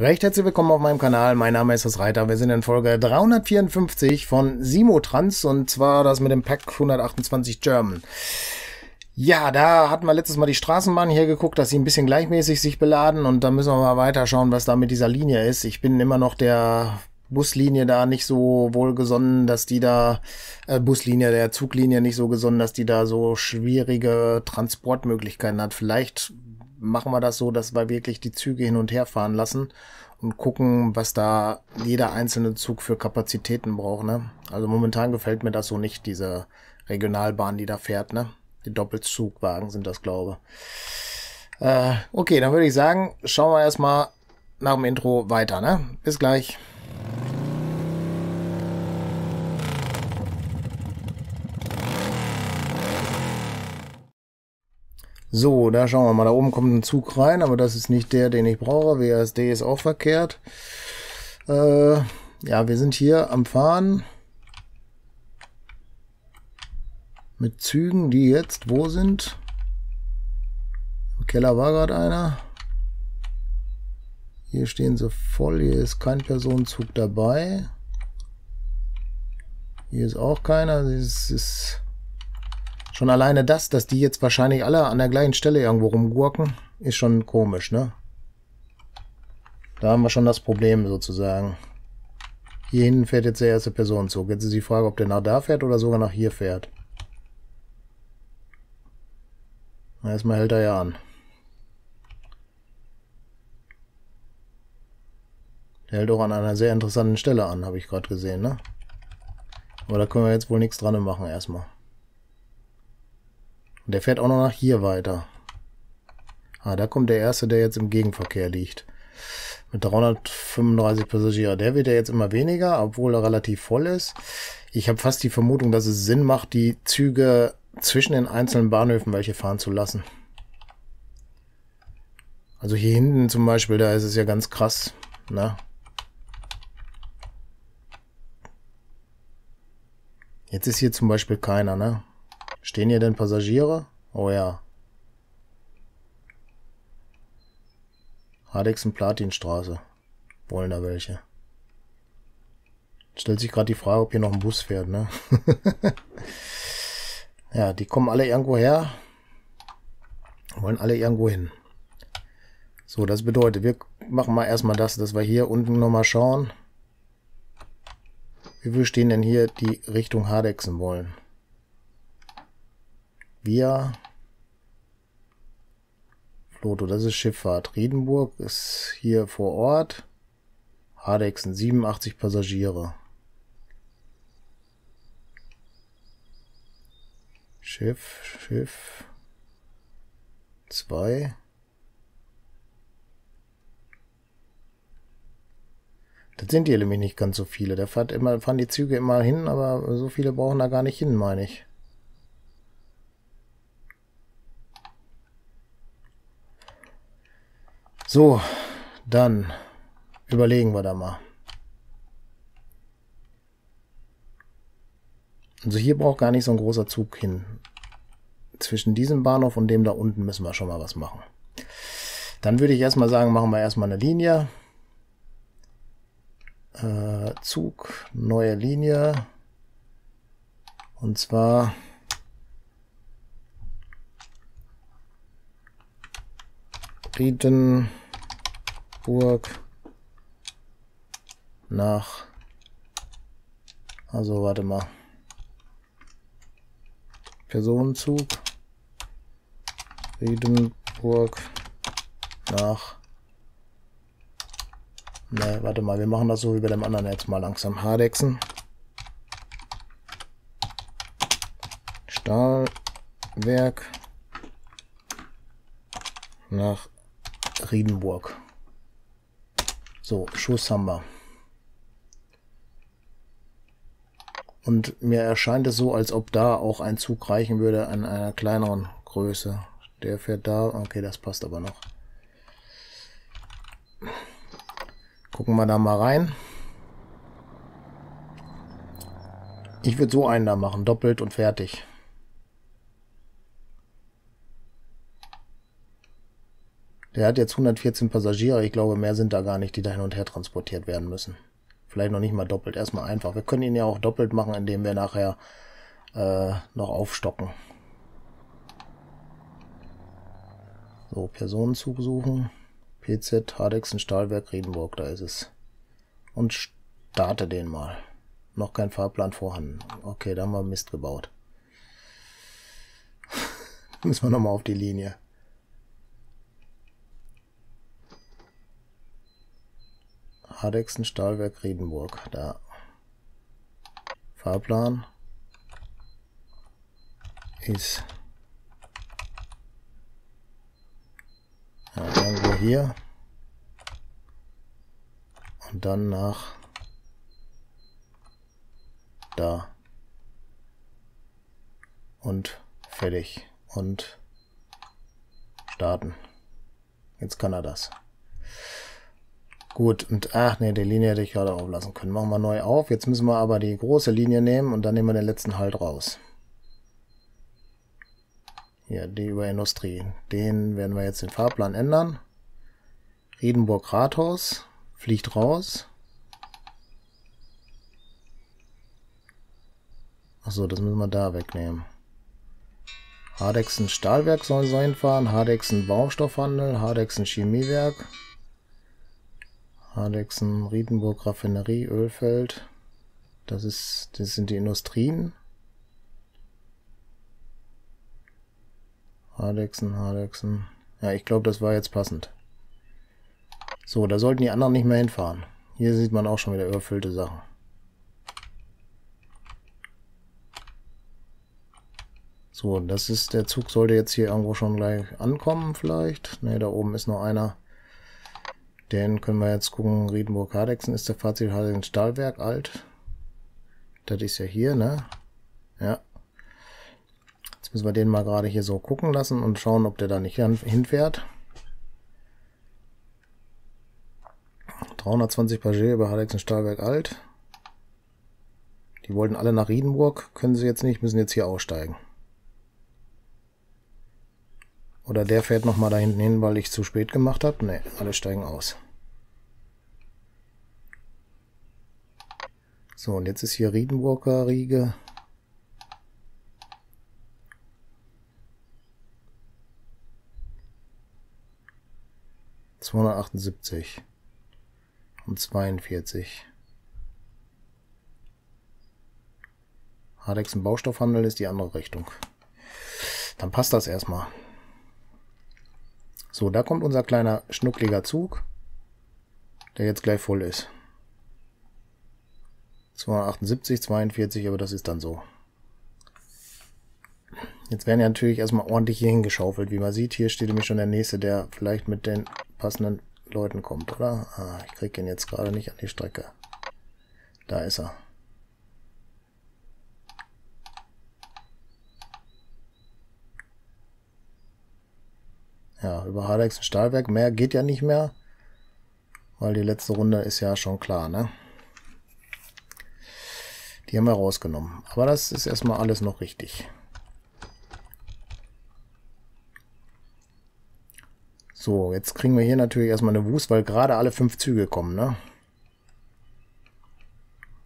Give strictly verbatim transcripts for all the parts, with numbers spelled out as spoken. Recht herzlich willkommen auf meinem Kanal, mein Name ist As Reiter, wir sind in Folge dreihundertvierundfünfzig von Simutrans und zwar das mit dem Pack hundertachtundzwanzig German. Ja, da hatten wir letztes Mal die Straßenbahn hier geguckt, dass sie ein bisschen gleichmäßig sich beladen und da müssen wir mal weiter schauen, was da mit dieser Linie ist. Ich bin immer noch der Buslinie da nicht so wohlgesonnen, dass die da, äh, Buslinie, der Zuglinie nicht so gesonnen, dass die da so schwierige Transportmöglichkeiten hat. Vielleicht machen wir das so, dass wir wirklich die Züge hin und her fahren lassen und gucken, was da jeder einzelne Zug für Kapazitäten braucht, ne? Also momentan gefällt mir das so nicht, diese Regionalbahn, die da fährt, ne? Die Doppelzugwagen sind das, glaube ich. Äh, okay, dann würde ich sagen, schauen wir erstmal nach dem Intro weiter, ne? Bis gleich. So, da schauen wir mal. Da oben kommt ein Zug rein, aber das ist nicht der, den ich brauche. W A S D ist auch verkehrt. Äh, ja, wir sind hier am Fahren. Mit Zügen, die jetzt wo sind? Im Keller war gerade einer. Hier stehen sie voll. Hier ist kein Personenzug dabei. Hier ist auch keiner. Das ist... Schon alleine das, dass die jetzt wahrscheinlich alle an der gleichen Stelle irgendwo rumgurken, ist schon komisch, ne? Da haben wir schon das Problem sozusagen. Hier hinten fährt jetzt der erste Personenzug. Jetzt ist die Frage, ob der nach da fährt oder sogar nach hier fährt. Erstmal hält er ja an. Der hält auch an einer sehr interessanten Stelle an, habe ich gerade gesehen, ne? Aber da können wir jetzt wohl nichts dran machen erstmal. Der fährt auch noch nach hier weiter. Ah, da kommt der erste, der jetzt im Gegenverkehr liegt. Mit dreihundertfünfunddreißig Passagieren. Der wird ja jetzt immer weniger, obwohl er relativ voll ist. Ich habe fast die Vermutung, dass es Sinn macht, die Züge zwischen den einzelnen Bahnhöfen welche fahren zu lassen. Also hier hinten zum Beispiel, da ist es ja ganz krass, ne? Jetzt ist hier zum Beispiel keiner, ne? Stehen hier denn Passagiere? Oh ja. Hadexen Platinstraße. Wollen da welche? Stellt sich gerade die Frage, ob hier noch ein Bus fährt, ne? Ja, die kommen alle irgendwo her. Wollen alle irgendwo hin. So, das bedeutet, wir machen mal erstmal das, dass wir hier unten nochmal schauen. Wie viel stehen denn hier, die Richtung Hadexen wollen? Via Floto, das ist Schifffahrt. Riedenburg ist hier vor Ort. Hadexen, siebenundachtzig Passagiere. Schiff, Schiff. Zwei. Das sind hier nämlich nicht ganz so viele. Da fahren immer, fahren die Züge immer hin, aber so viele brauchen da gar nicht hin, meine ich. So, dann überlegen wir da mal. Also hier braucht gar nicht so ein großer Zug hin. Zwischen diesem Bahnhof und dem da unten müssen wir schon mal was machen. Dann würde ich erstmal sagen, machen wir erstmal eine Linie. Äh, Zug, neue Linie. Und zwar... Riedenburg nach, also warte mal, Personenzug, Riedenburg nach, ne, warte mal, wir machen das so wie bei dem anderen jetzt mal langsam, Hadexen, Stahlwerk nach Riedenburg. So, Schuss haben wir. Und mir erscheint es so, als ob da auch ein Zug reichen würde an einer kleineren Größe. Der fährt da. Okay, das passt aber noch. Gucken wir da mal rein. Ich würde so einen da machen. Doppelt und fertig. Der hat jetzt hundertvierzehn Passagiere. Ich glaube, mehr sind da gar nicht, die da hin und her transportiert werden müssen. Vielleicht noch nicht mal doppelt. Erstmal einfach. Wir können ihn ja auch doppelt machen, indem wir nachher äh, noch aufstocken. So, Personenzug suchen. P Z, Hadexen Stahlwerk, Riedenburg. Da ist es. Und starte den mal. Noch kein Fahrplan vorhanden. Okay, da haben wir Mist gebaut. Müssen wir nochmal auf die Linie. Hadexen Stahlwerk Riedenburg. Da. Fahrplan. Ist. Ja, dann wir hier. Und dann nach. Da. Und fertig. Und starten. Jetzt kann er das. Gut, und ach ne, die Linie hätte ich gerade auflassen können. Machen wir neu auf. Jetzt müssen wir aber die große Linie nehmen und dann nehmen wir den letzten Halt raus. Hier, die über Industrie. Den werden wir jetzt den Fahrplan ändern. Riedenburg Rathaus fliegt raus. Achso, das müssen wir da wegnehmen. Hadexen Stahlwerk soll so hinfahren, Hadexen Baustoffhandel, Hadexen Chemiewerk, Hadexen Riedenburg Raffinerie, Ölfeld. Das ist, das sind die Industrien. Hadexen, Hadexen. Ja, ich glaube, das war jetzt passend. So, da sollten die anderen nicht mehr hinfahren. Hier sieht man auch schon wieder überfüllte Sachen. So, das ist, der Zug sollte jetzt hier irgendwo schon gleich ankommen vielleicht. Ne, da oben ist noch einer. Den können wir jetzt gucken. Riedenburg Hadexen ist der Fazit Hadexen Stahlwerk alt. Das ist ja hier, ne? Ja. Jetzt müssen wir den mal gerade hier so gucken lassen und schauen, ob der da nicht hinfährt. dreihundertzwanzig Passagiere über Hadexen Stahlwerk alt. Die wollten alle nach Riedenburg. Können sie jetzt nicht, müssen jetzt hier aussteigen. Oder der fährt nochmal da hinten hin, weil ich zu spät gemacht habe. Ne, alle steigen aus. So, und jetzt ist hier Riedenburger Riege. zweihundertachtundsiebzig. Und zweiundvierzig. Hadexen Baustoffhandel ist die andere Richtung. Dann passt das erstmal. So, da kommt unser kleiner schnuckliger Zug, der jetzt gleich voll ist. zweihundertachtundsiebzig, zweiundvierzig, aber das ist dann so. Jetzt werden ja natürlich erstmal ordentlich hier hingeschaufelt. Wie man sieht, hier steht nämlich schon der nächste, der vielleicht mit den passenden Leuten kommt, oder? Ah, ich kriege ihn jetzt gerade nicht an die Strecke. Da ist er. Ja, über Hadexen Stahlwerk. Mehr geht ja nicht mehr, weil die letzte Runde ist ja schon klar, ne? Die haben wir rausgenommen. Aber das ist erstmal alles noch richtig. So, jetzt kriegen wir hier natürlich erstmal eine Wust, weil gerade alle fünf Züge kommen, ne?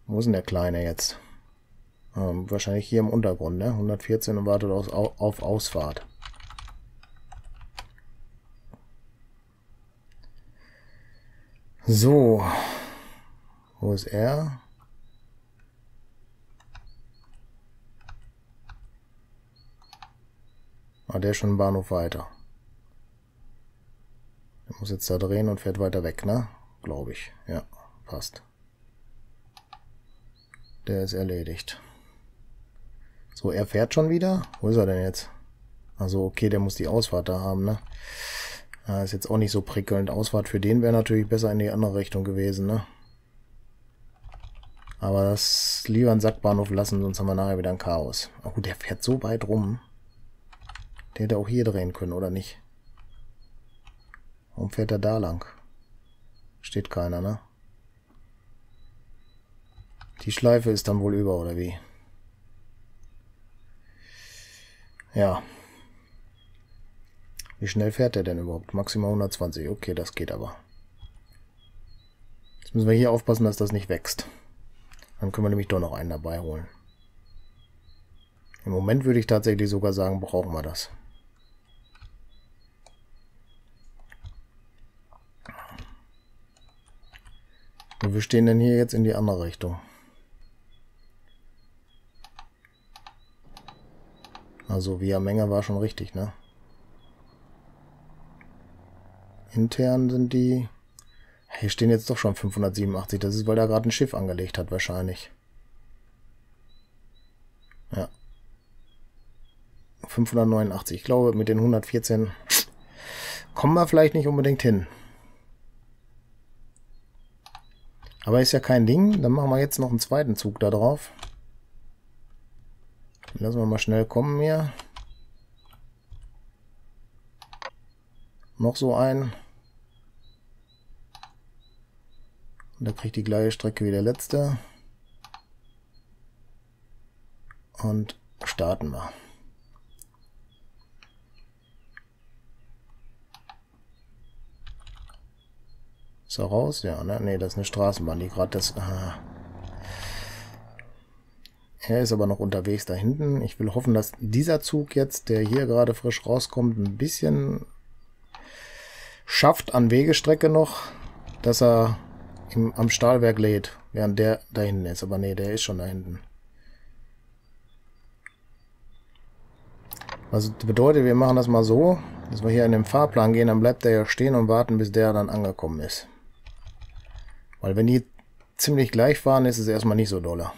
Wo ist denn der Kleine jetzt? Ähm, wahrscheinlich hier im Untergrund, ne? hundertvierzehn und wartet auf, auf Ausfahrt. So, wo ist er? Ah, der ist schon im Bahnhof weiter. Der muss jetzt da drehen und fährt weiter weg, ne? Glaube ich. Ja, passt. Der ist erledigt. So, er fährt schon wieder. Wo ist er denn jetzt? Also, okay, der muss die Ausfahrt da haben, ne? Ja, ist jetzt auch nicht so prickelnd. Ausfahrt für den wäre natürlich besser in die andere Richtung gewesen, ne? Aber das lieber einen Sackbahnhof lassen, sonst haben wir nachher wieder ein Chaos. Oh gut, der fährt so weit rum. Der hätte auch hier drehen können, oder nicht? Warum fährt er da lang? Steht keiner, ne? Die Schleife ist dann wohl über, oder wie? Ja. Wie schnell fährt der denn überhaupt? Maximal hundertzwanzig. Okay, das geht aber. Jetzt müssen wir hier aufpassen, dass das nicht wächst. Dann können wir nämlich doch noch einen dabei holen. Im Moment würde ich tatsächlich sogar sagen, brauchen wir das. Und wir stehen denn hier jetzt in die andere Richtung. Also via Menge war schon richtig, ne? Intern sind die... Hier stehen jetzt doch schon fünfhundertsiebenundachtzig. Das ist, weil da gerade ein Schiff angelegt hat, wahrscheinlich. Ja. fünfhundertneunundachtzig. Ich glaube, mit den hundertvierzehn kommen wir vielleicht nicht unbedingt hin. Aber ist ja kein Ding. Dann machen wir jetzt noch einen zweiten Zug da drauf. Lassen wir mal schnell kommen hier. Noch so ein. Und da kriegt die gleiche Strecke wie der letzte. Und starten wir. Ist er raus? Ja, ne? Ne, das ist eine Straßenbahn, die gerade das... Ah. Er ist aber noch unterwegs da hinten. Ich will hoffen, dass dieser Zug jetzt, der hier gerade frisch rauskommt, ein bisschen schafft an Wegestrecke noch, dass er im, am Stahlwerk lädt, während der da hinten ist. Aber ne, der ist schon da hinten. Also das bedeutet, wir machen das mal so, dass wir hier in den Fahrplan gehen, dann bleibt der ja stehen und warten, bis der dann angekommen ist. Weil wenn die ziemlich gleich fahren, ist es erstmal nicht so dolle.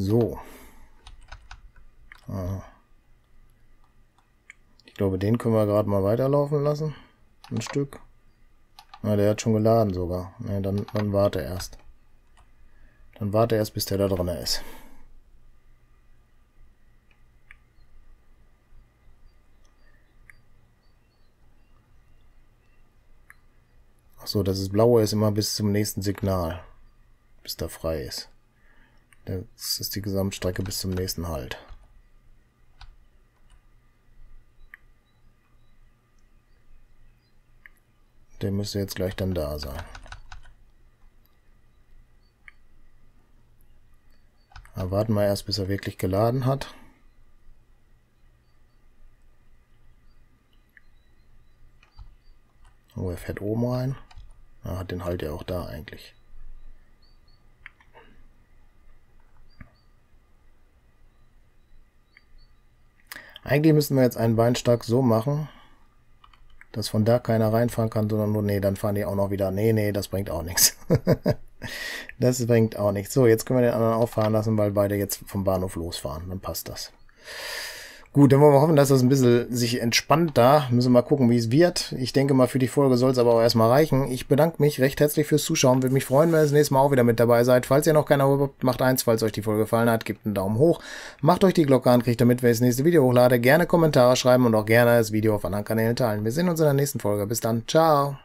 So. Ah. Ich glaube, den können wir gerade mal weiterlaufen lassen. Ein Stück. Na, der hat schon geladen sogar. Ne, dann, dann warte erst. Dann warte erst, bis der da drin ist. Achso, das blaue ist immer bis zum nächsten Signal. Bis der frei ist. Das ist die Gesamtstrecke bis zum nächsten Halt. Der müsste jetzt gleich dann da sein. Aber warten wir erst, bis er wirklich geladen hat. Oh, er fährt oben rein. Er hat den Halt ja auch da eigentlich. Eigentlich müssen wir jetzt einen Beinstag so machen, dass von da keiner reinfahren kann, sondern nur, nee, dann fahren die auch noch wieder. Nee, nee, das bringt auch nichts. Das bringt auch nichts. So, jetzt können wir den anderen auch fahren lassen, weil beide jetzt vom Bahnhof losfahren. Dann passt das. Gut, dann wollen wir hoffen, dass das ein bisschen sich entspannt da. Müssen wir mal gucken, wie es wird. Ich denke mal, für die Folge soll es aber auch erstmal reichen. Ich bedanke mich recht herzlich fürs Zuschauen. Würde mich freuen, wenn ihr das nächste Mal auch wieder mit dabei seid. Falls ihr noch kein Abo habt, macht eins. Falls euch die Folge gefallen hat, gebt einen Daumen hoch. Macht euch die Glocke an, kriegt damit, wenn ich das nächste Video hochlade. Gerne Kommentare schreiben und auch gerne das Video auf anderen Kanälen teilen. Wir sehen uns in der nächsten Folge. Bis dann. Ciao.